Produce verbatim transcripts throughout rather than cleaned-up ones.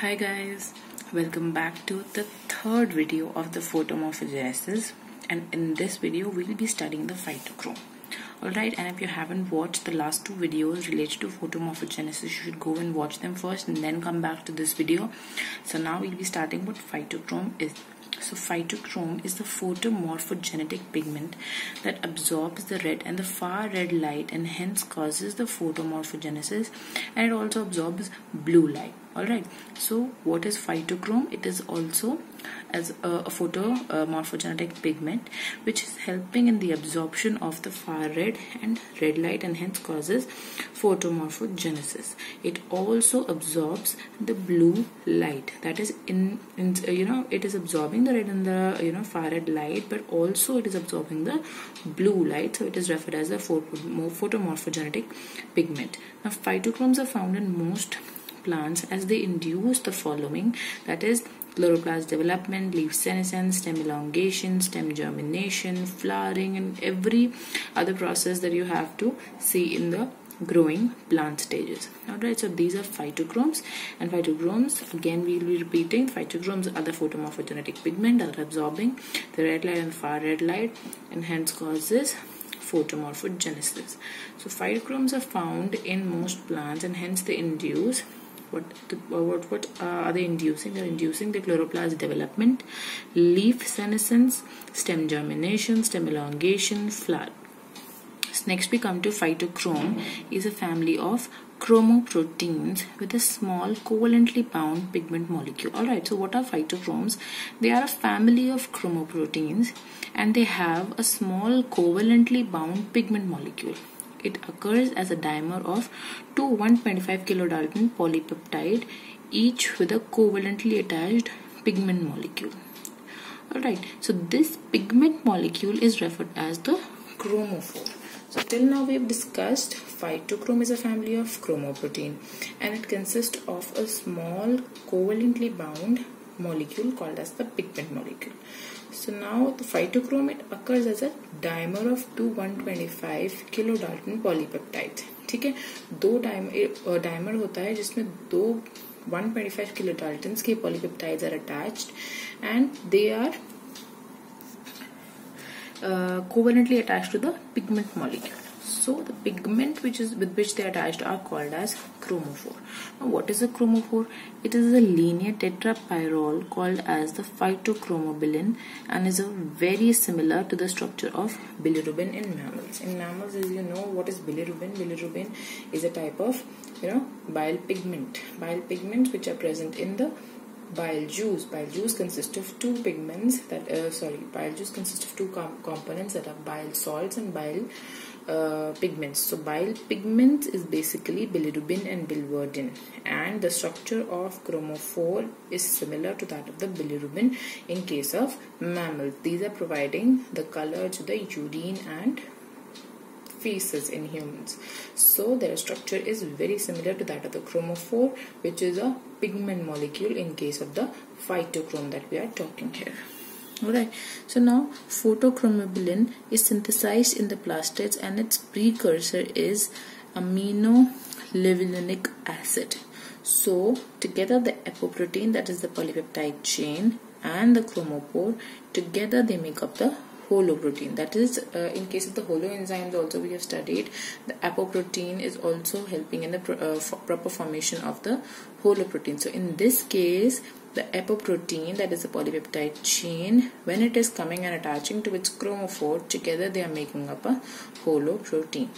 Hi guys, welcome back to the third video of the photomorphogenesis, and in this video we will be studying the phytochrome. Alright, and if you haven't watched the last two videos related to photomorphogenesis, you should go and watch them first and then come back to this video. So now we will be starting what phytochrome is. So phytochrome is the photomorphogenetic pigment that absorbs the red and the far red light and hence causes the photomorphogenesis, and it also absorbs blue light. Alright, so what is phytochrome? It is also as a, a photomorphogenetic pigment which is helping in the absorption of the far red and red light and hence causes photomorphogenesis. It also absorbs the blue light, that is in, in you know it is absorbing the red and the you know far red light, but also it is absorbing the blue light, so it is referred as a photomorphogenetic pigment. Now phytochromes are found in most plants as they induce the following, that is chloroplast development, leaf senescence, stem elongation, stem germination, flowering, and every other process that you have to see in the growing plant stages. Alright, so these are phytochromes, and phytochromes, again we will be repeating, phytochromes are the photomorphogenetic pigment that are absorbing the red light and far red light and hence causes photomorphogenesis. So phytochromes are found in most plants and hence they induce What, the, what, what uh, are they inducing? They are inducing the chloroplast development, leaf senescence, stem germination, stem elongation, flower. Next we come to phytochrome is a family of chromoproteins with a small covalently bound pigment molecule. Alright, so what are phytochromes? They are a family of chromoproteins and they have a small covalently bound pigment molecule. It occurs as a dimer of two one twenty-five kilodalton polypeptide, each with a covalently attached pigment molecule. Alright, so this pigment molecule is referred as the chromophore. So till now we have discussed phytochrome is a family of chromoprotein and it consists of a small covalently bound molecule called as the pigment molecule. So now the phytochrome, it occurs as a dimer of two one twenty-five kilodalton polypeptides. ठीक है, दो dimer dimer होता है जिसमें दो one twenty-five kilodaltons के polypeptides are attached and they are uh, covalently attached to the pigment molecule. So the pigment which is with which they are attached are called as chromophore. Now what is a chromophore? It is a linear tetrapyrrole called as the phytochromobilin and is a very similar to the structure of bilirubin in mammals. In mammals, as you know, what is bilirubin? Bilirubin is a type of you know bile pigment. Bile pigments which are present in the bile juice. Bile juice consists of two pigments that uh, sorry, bile juice consists of two com components that are bile salts and bile Uh, pigments. So bile pigments is basically bilirubin and biliverdin, and the structure of chromophore is similar to that of the bilirubin in case of mammals. These are providing the color to the urine and feces in humans. So their structure is very similar to that of the chromophore, which is a pigment molecule in case of the phytochrome that we are talking here. Alright, so now photochromobilin is synthesized in the plastids and its precursor is aminolevulinic acid. So together the apoprotein, that is the polypeptide chain, and the chromophore, together they make up the holoprotein. That is, uh, in case of the holoenzymes also we have studied, the apoprotein is also helping in the pro uh, proper formation of the holoprotein. So in this case, the apoprotein, that is the polypeptide chain, when it is coming and attaching to its chromophore, together they are making up a holoprotein.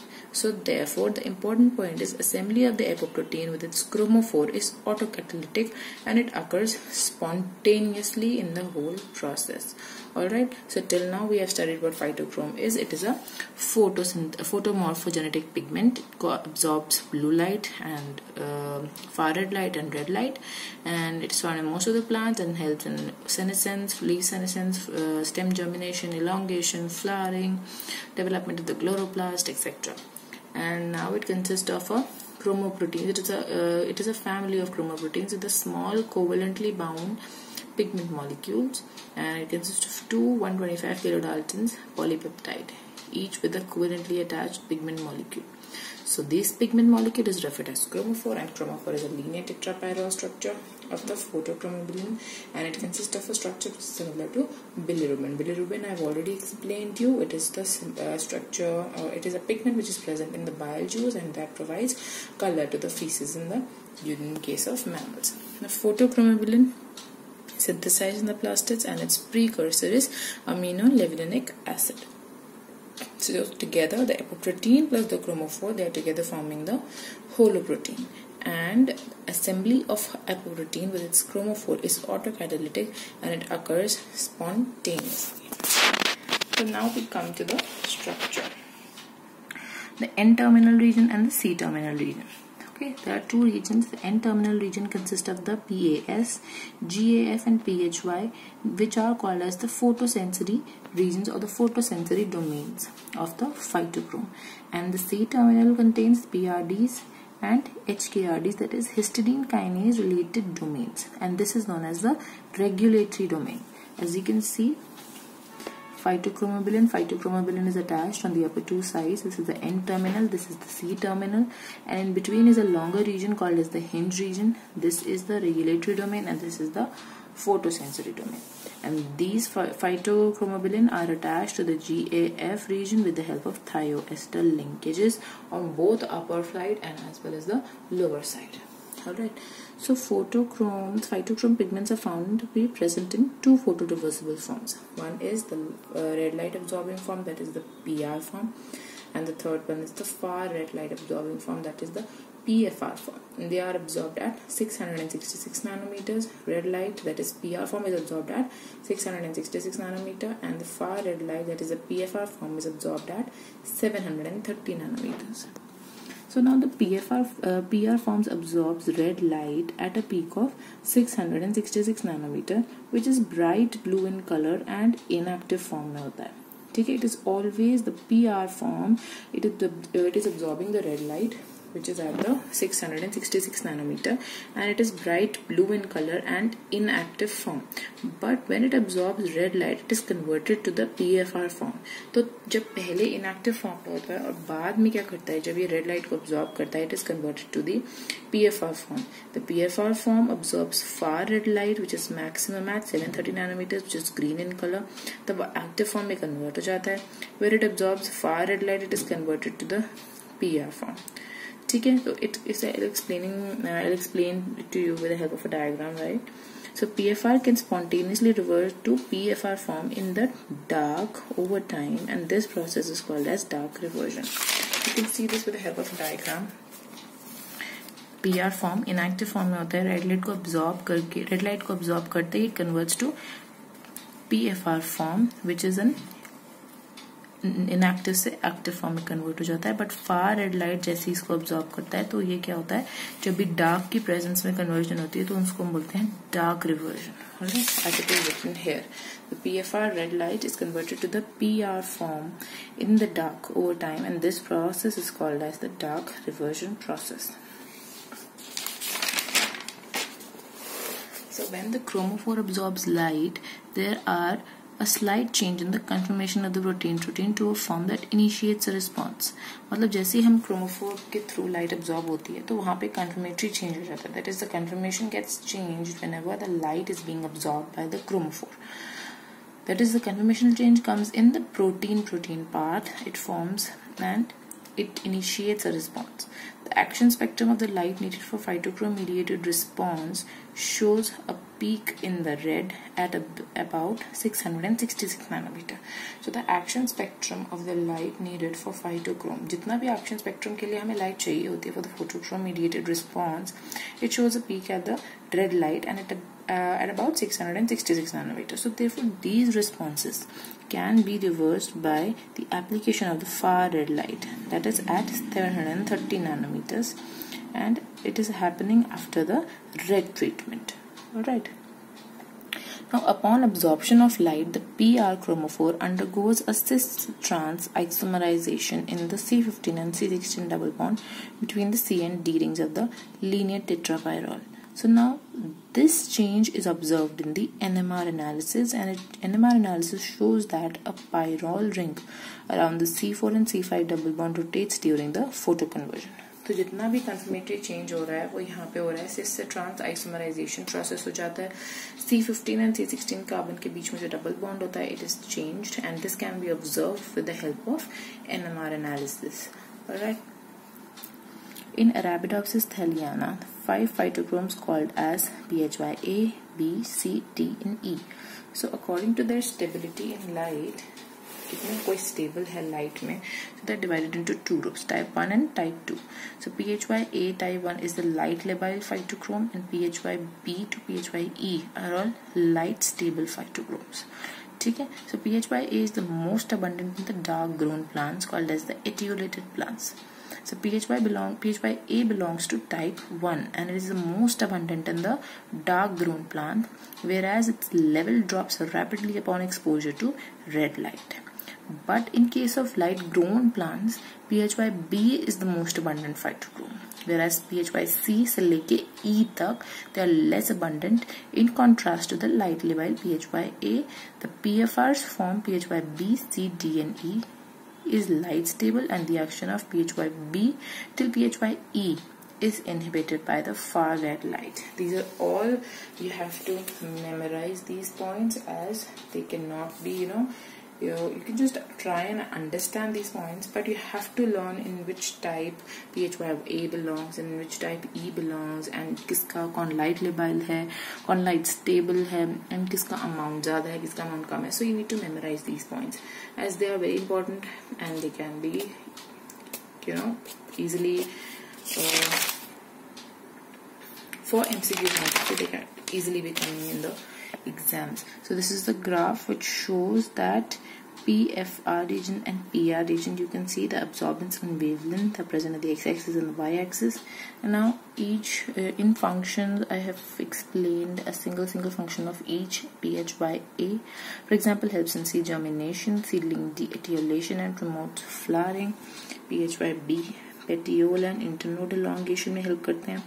So therefore the important point is assembly of the apoprotein with its chromophore is autocatalytic and it occurs spontaneously in the whole process. Alright, so till now we have studied what phytochrome is. It is a photomorphogenetic pigment. It absorbs blue light and uh, far red light and red light, and it is found in most of the plants and helps in senescence, leaf senescence, uh, stem germination, elongation, flowering, development of the chloroplast, et cetera. And now it consists of a chromoprotein. It is a uh, it is a family of chromoproteins with a small covalently bound pigment molecules, and it consists of two one twenty-five kilodaltons polypeptide, each with a covalently attached pigment molecule. So this pigment molecule is referred as chromophore, and chromophore is a linear tetrapyrrole structure of the photochromobilin, and it consists of a structure which is similar to bilirubin. Bilirubin, I have already explained to you, it is the uh, structure, uh, it is a pigment which is present in the bile juice and that provides color to the feces in the in case of mammals. The photochromobilin synthesized in the plastids, and its precursor is aminolevulinic acid. So together the apoprotein plus the chromophore, they are together forming the holoprotein, and assembly of apoprotein with its chromophore is autocatalytic and it occurs spontaneously. So now we come to the structure, the N-terminal region and the C-terminal region. Okay, there are two regions. The N-terminal region consists of the P A S, G A F and P H Y, which are called as the photosensory regions or the photosensory domains of the phytochrome. And the C-terminal contains P R Ds and H K R Ds, that is histidine kinase related domains, and this is known as the regulatory domain. As you can see, phytochromobilin. Phytochromobilin is attached on the upper two sides. This is the N-terminal, this is the C-terminal, and in between is a longer region called as the hinge region. This is the regulatory domain and this is the photosensory domain. And these phytochromobilin are attached to the G A F region with the help of thioester linkages on both upper side and as well as the lower side. Alright, so photochromes, phytochrome pigments are found to be present in two photoreversible forms. One is the uh, red light absorbing form, that is the P R form, and the third one is the far red light absorbing form, that is the P F R form. And they are absorbed at six hundred sixty-six nanometers. Red light, that is P R form, is absorbed at six hundred sixty-six nanometer, and the far red light, that is the P F R form, is absorbed at seven hundred thirty nanometers. So now the P F R, uh, P R forms absorbs red light at a peak of six hundred sixty-six nanometer, which is bright blue in color and inactive form now that. Okay, it is always the P R form. It is the, it is absorbing the red light, which is at the six hundred sixty-six nanometer, and it is bright blue in color and inactive form. But when it absorbs red light, it is converted to the P F R form. तो जब पहले inactive form होता है और बाद में क्या करता है, जब ये red light को absorb करता है, it is converted to the P F R form. The P F R form absorbs far red light, which is maximum at seven hundred thirty nanometers, which is green in color. तब active form में convert हो जाता है. Where it absorbs far red light, it is converted to the P R form. Okay, so it is explaining. Uh, I'll explain it to you with the help of a diagram, right? So P F R can spontaneously revert to P F R form in the dark over time, and this process is called as dark reversion. You can see this with the help of a diagram. P R form inactive form में होता है, red light को absorb करके red light को absorb करते ही converts to P F R form, which is an inactive से active form में कन्वर्ट हो जाता है. बट फार रेड लाइट जैसे इसको अब्सॉर्ब करता है तो ये क्या होता है, जब भी डार्क की प्रेजेंस में कन्वर्जन होती है तो उसको हम बोलते हैं dark reversion. As it is written here, the PFR red light is converted to the PR form in the dark over time, and this process is called as the dark reversion process. So when the chromophore absorbs light, there are a slight change in the conformation of the protein protein to a form that initiates a response. मतलब जैसे ही हम chromophore के through light absorb होती है तो वहाँ पे confirmatory change हो जाता है. That is, the conformation gets changed whenever the light is being absorbed by the chromophore. That is, the conformational change comes in the protein-protein part. It forms and it initiates a response. The action spectrum of the light needed for phytochrome-mediated response shows a peak in the red at ab about six hundred sixty-six nanometer. So the action spectrum of the light needed for phytochrome, जितना भी action spectrum के लिए हमें light चाहिए होती है for the photochrome-mediated response, it shows a peak at the red light and at, uh, at about six hundred sixty-six nanometer. So therefore these responses can be reversed by the application of the far red light, that is at seven hundred thirty nanometers, and it is happening after the red treatment. Alright. Now upon absorption of light, the P R chromophore undergoes a cis-trans isomerization in the C fifteen and C sixteen double bond between the C and D rings of the linear tetrapyrrole. So now This change is observed in the N M R analysis, and it, N M R analysis shows that a pyrrole ring around the C four and C five double bond rotates during the photoconversion. तो जितना भी confirmatory change हो रहा है वो यहाँ पे हो रहा है, सिस-ट्रांस आइसोमराइजेशन प्रोसेस हो जाता है. C fifteen and C sixteen carbon के बीच में जो डबल बॉन्ड होता है it is changed and this can be observed with the help of N M R analysis. Alright, in Arabidopsis thaliana five phytochromes called as P H Y A, B, C, D and E. So according to their stability in light, if कोई stable है light में, so they are divided into two groups, type one and type two. So P H Y A type one is the light labile phytochrome and P H Y B to P H Y E are all light stable phytochromes. ठीक है, so P H Y A is the most abundant in the dark grown plants called as the etiolated plants. So P H Y belong P H Y A belongs to type one and it is the most abundant in the dark grown plant, whereas its level drops rapidly upon exposure to red light. But in case of light grown plants, P H Y B is the most abundant phytochrome, whereas P H Y C से लेके E तक they are less abundant in contrast to the light labile P H Y A. The P F Rs form P H Y B, C, D and E is light stable, and the action of P H Y B till P H Y E is inhibited by the far red light. These are all, you have to memorize these points as they cannot be, you know, you, you can just try and understand these points, but you have to learn in which type P H Y A belongs and in which type E belongs, and किसका कौन light labile है, कौन light stable है, and किसका amount ज़्यादा है, किसका amount कम है. So you need to memorize these points as they are very important and they can be, you know, easily uh, for M C Q, they can easily be coming in the exams. So this is the graph which shows that P F R region and P R region, you can see the absorbance and wavelength are present at the x-axis and the y-axis. And now each uh, in functions I have explained a single single function of each P H Y A. For example, helps in seed germination, seedling de-etiolation and promotes flowering. P H Y B petiole and internode elongation में help करते हैं.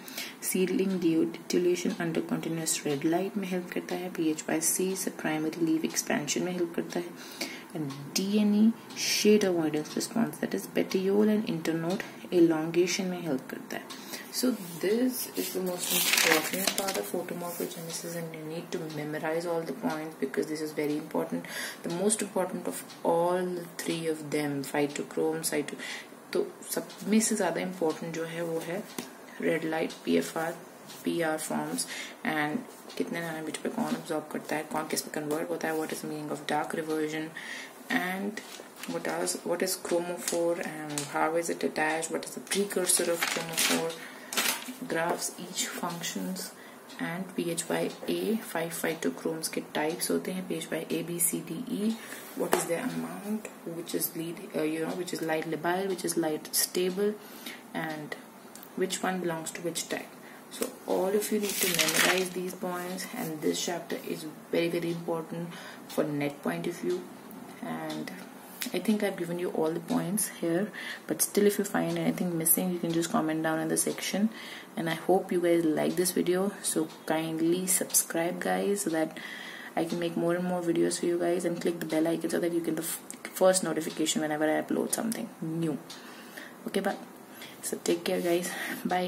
Seedling de-etiolation under continuous red light में help करता है. P H Y C से primary leaf expansion में help करता है. And D N A shade avoidance response, that is petiole and internode elongation में help करता है. So this is the most important part of photomorphogenesis, and you need to memorize all the points because this is very important. The most important of all three of them, phytochrome, cyto, तो सब में से ज़्यादा important जो है वो है red light, P F R, P R forms and कितने नैनोमीटर पे कौन ऑब्जॉर्ब करता है, कौन किस में कन्वर्ट होता है, what is the meaning of dark reversion and what are what is chromophore and how is it attached, what is the precursor of chromophore, graphs, each functions and P H Y A. Five phytochromes के types होते हैं, P H Y A, B, C, D, E. What is their amount, which is lead, uh, you know, which is light labile, which is light stable, and which one belongs to which type. So all of you need to memorize these points, and this chapter is very very important for net point of view. And I think I've given you all the points here, but still if you find anything missing you can just comment down in the section. And I hope you guys like this video, so kindly subscribe guys so that I can make more and more videos for you guys, and click the bell icon so that you get the first notification whenever I upload something new. Okay, bye. So take care guys. Bye.